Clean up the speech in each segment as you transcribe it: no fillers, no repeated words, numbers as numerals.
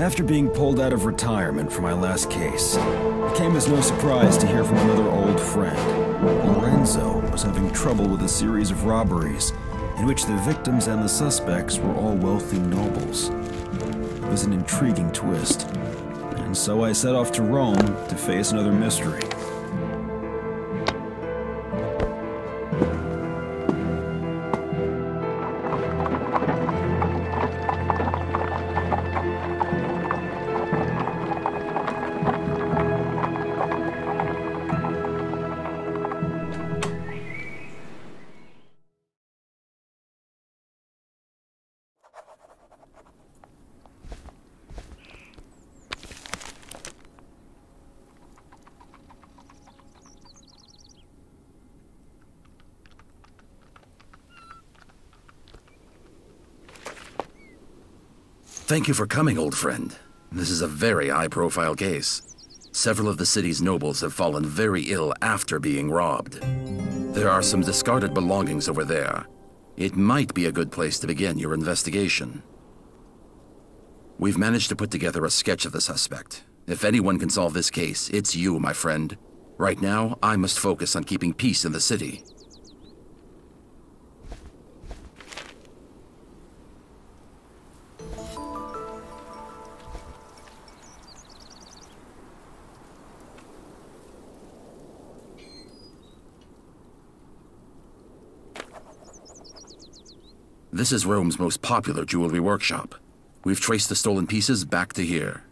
After being pulled out of retirement for my last case, it came as no surprise to hear from another old friend. Lorenzo was having trouble with a series of robberies in which the victims and the suspects were all wealthy nobles. It was an intriguing twist, and so I set off to Rome to face another mystery. Thank you for coming, old friend. This is a very high-profile case. Several of the city's nobles have fallen very ill after being robbed. There are some discarded belongings over there. It might be a good place to begin your investigation. We've managed to put together a sketch of the suspect. If anyone can solve this case, it's you, my friend. Right now, I must focus on keeping peace in the city. This is Rome's most popular jewelry workshop. We've traced the stolen pieces back to here.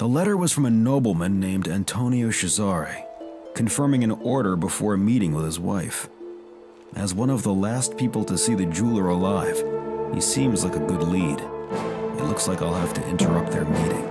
The letter was from a nobleman named Antonio Cesare, confirming an order before a meeting with his wife. As one of the last people to see the jeweler alive, he seems like a good lead. It looks like I'll have to interrupt their meeting.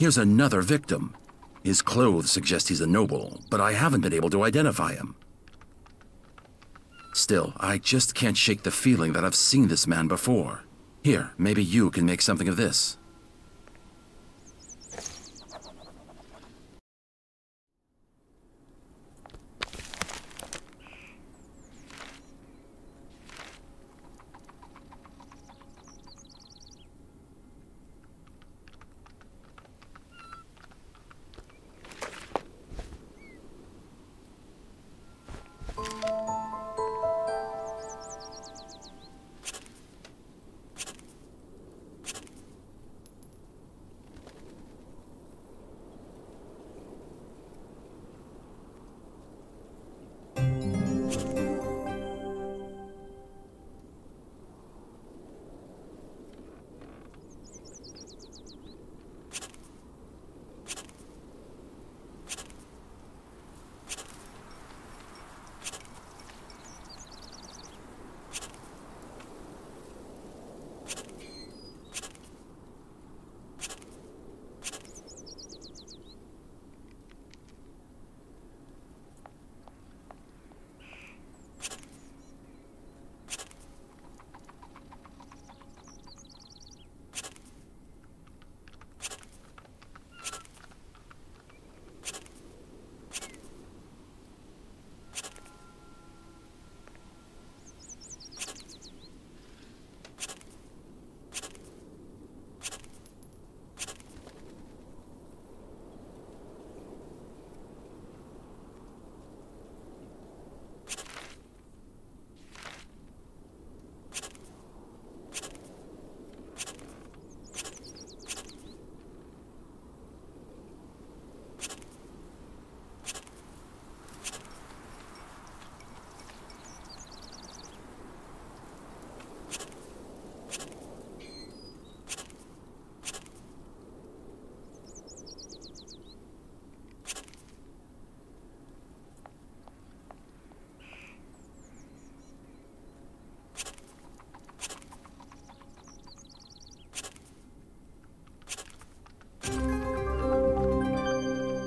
Here's another victim. His clothes suggest he's a noble, but I haven't been able to identify him. Still, I just can't shake the feeling that I've seen this man before. Here, maybe you can make something of this.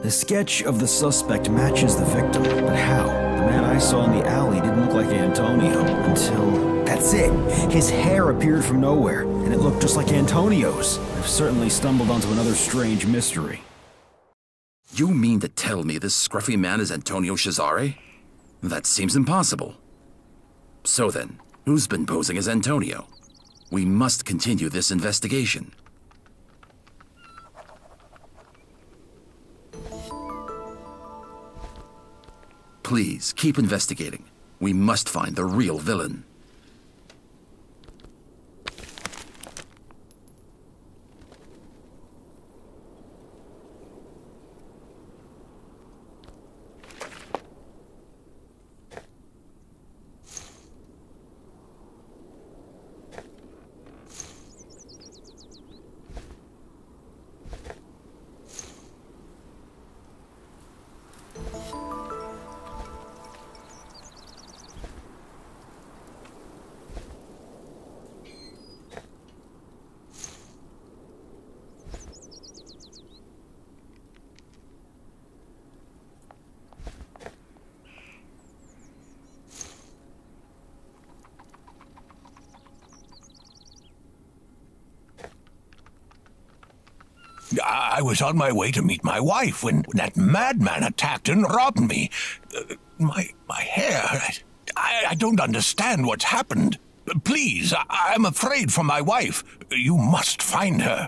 The sketch of the suspect matches the victim, but how? The man I saw in the alley didn't look like Antonio until... That's it! His hair appeared from nowhere, and it looked just like Antonio's. I've certainly stumbled onto another strange mystery. You mean to tell me this scruffy man is Antonio Cesare? That seems impossible. So then, who's been posing as Antonio? We must continue this investigation. Please, keep investigating. We must find the real villain. I was on my way to meet my wife when that madman attacked and robbed me. My hair... I don't understand what's happened. Please, I'm afraid for my wife. You must find her.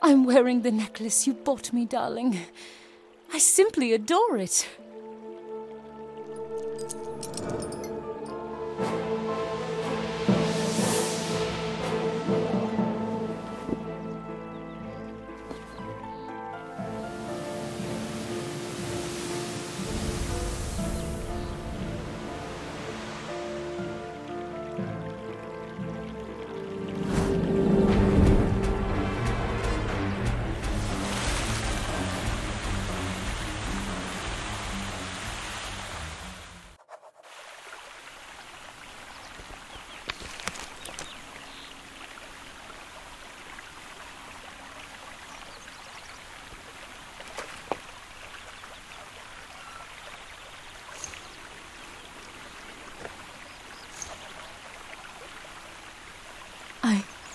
I'm wearing the necklace you bought me, darling. I simply adore it.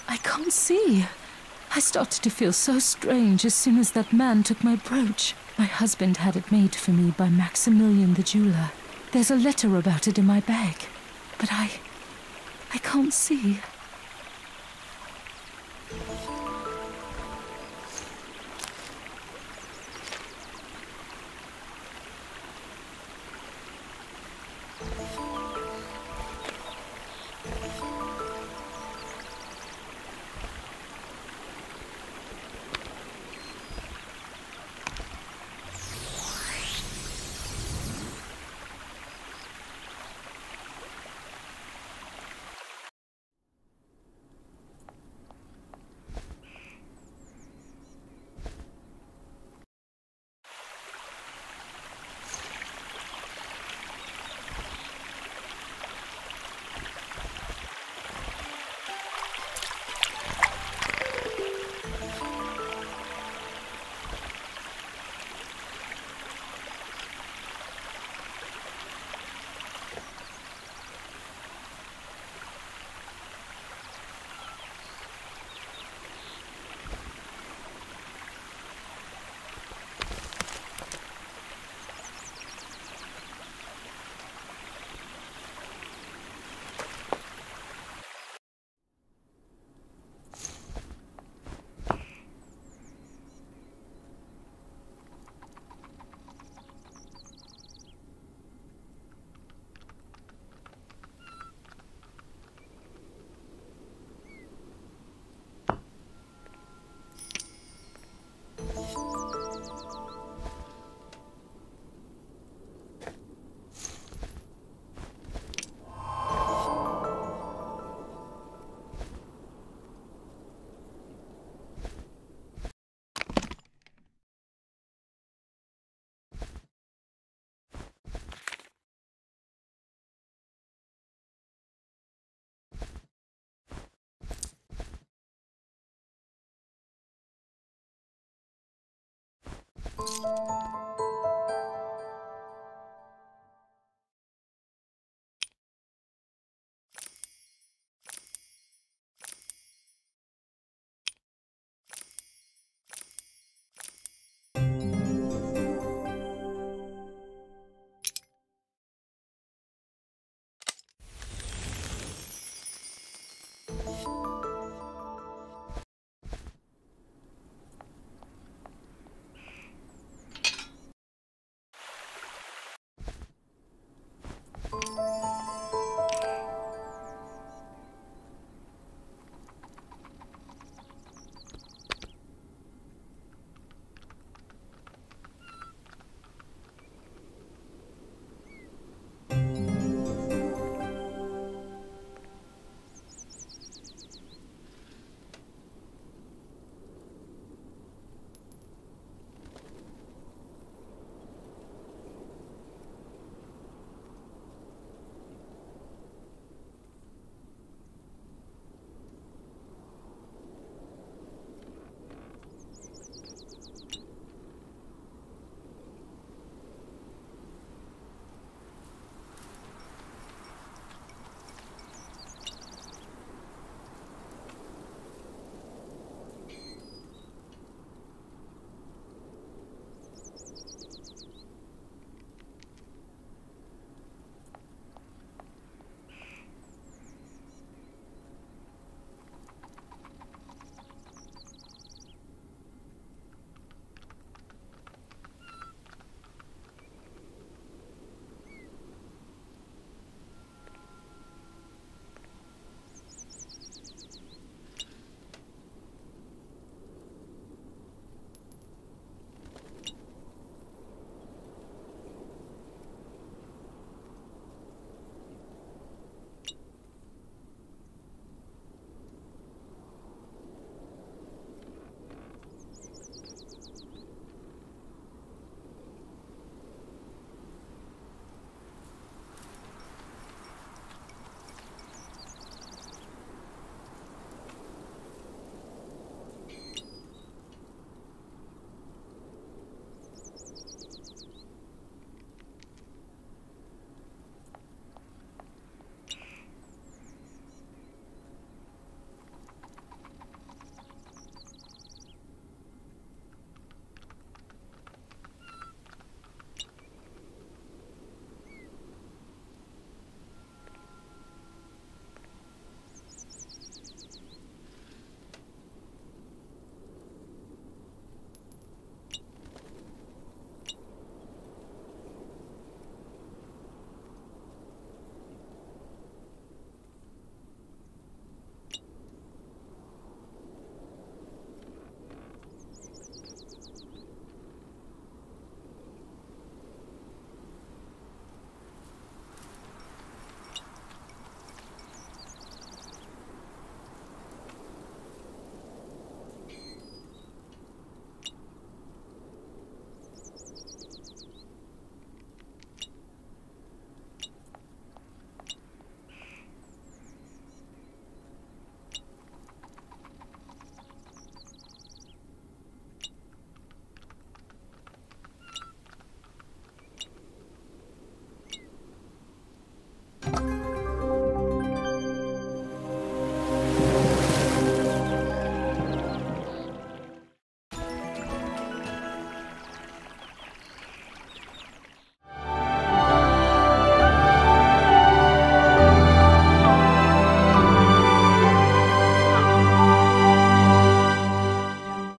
I can't see. I started to feel so strange as soon as that man took my brooch. My husband had it made for me by Maximilian the jeweler. There's a letter about it in my bag, but I can't see.